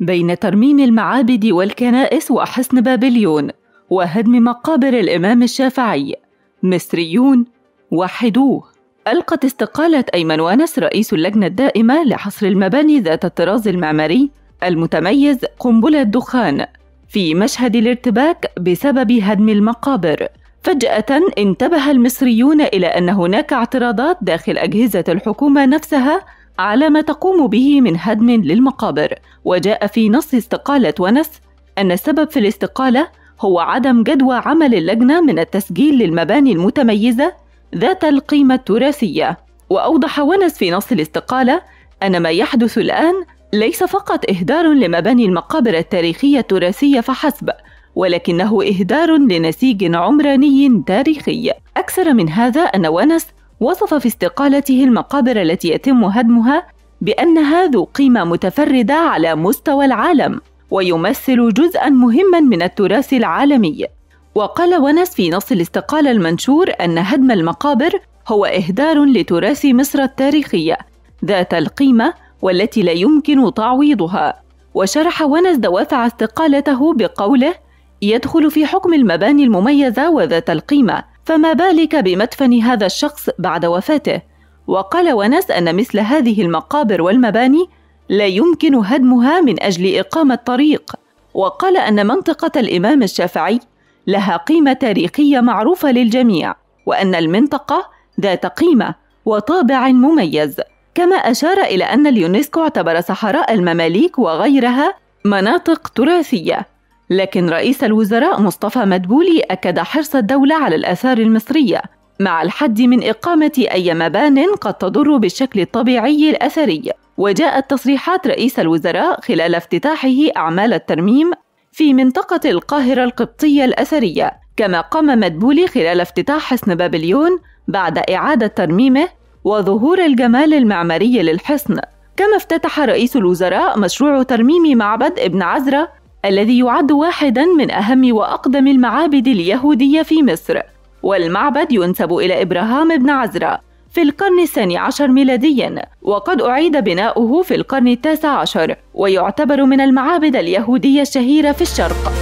بين ترميم المعابد والكنائس وحصن بابليون وهدم مقابر الإمام الشافعي، مصريون وحدوه. ألقت استقالة أيمن ونس رئيس اللجنة الدائمة لحصر المباني ذات الطراز المعماري المتميز قنبلة دخان في مشهد الارتباك بسبب هدم المقابر. فجأة انتبه المصريون إلى أن هناك اعتراضات داخل أجهزة الحكومة نفسها على ما تقوم به من هدم للمقابر، وجاء في نص استقالة ونس أن السبب في الاستقالة هو عدم جدوى عمل اللجنة من التسجيل للمباني المتميزة ذات القيمة التراثية. وأوضح ونس في نص الاستقالة أن ما يحدث الآن ليس فقط إهدار لمباني المقابر التاريخية التراثية فحسب، ولكنه إهدار لنسيج عمراني تاريخي. أكثر من هذا، أن ونس وصف في استقالته المقابر التي يتم هدمها بأنها ذو قيمة متفردة على مستوى العالم، ويمثل جزءاً مهماً من التراث العالمي. وقال ونس في نص الاستقالة المنشور أن هدم المقابر هو إهدار لتراث مصر التاريخية ذات القيمة والتي لا يمكن تعويضها. وشرح ونس دوافع استقالته بقوله: يدخل في حكم المباني المميزة وذات القيمة، فما بالك بمدفن هذا الشخص بعد وفاته. وقال ونس أن مثل هذه المقابر والمباني لا يمكن هدمها من أجل إقامة طريق. وقال أن منطقة الإمام الشافعي لها قيمة تاريخية معروفة للجميع، وأن المنطقة ذات قيمة وطابع مميز. كما أشار إلى أن اليونسكو اعتبر صحراء المماليك وغيرها مناطق تراثية، لكن رئيس الوزراء مصطفى مدبولي أكد حرص الدولة على الآثار المصرية مع الحد من إقامة أي مبان قد تضر بالشكل الطبيعي الأثري. وجاءت تصريحات رئيس الوزراء خلال افتتاحه أعمال الترميم في منطقة القاهرة القبطية الأثرية، كما قام مدبولي خلال افتتاح حصن بابليون بعد إعادة ترميمه وظهور الجمال المعماري للحصن. كما افتتح رئيس الوزراء مشروع ترميم معبد ابن عزرة الذي يعد واحداً من أهم وأقدم المعابد اليهودية في مصر، والمعبد ينسب إلى إبراهام بن عزرا في القرن 12 ميلادياً، وقد أعيد بناؤه في القرن 19، ويعتبر من المعابد اليهودية الشهيرة في الشرق.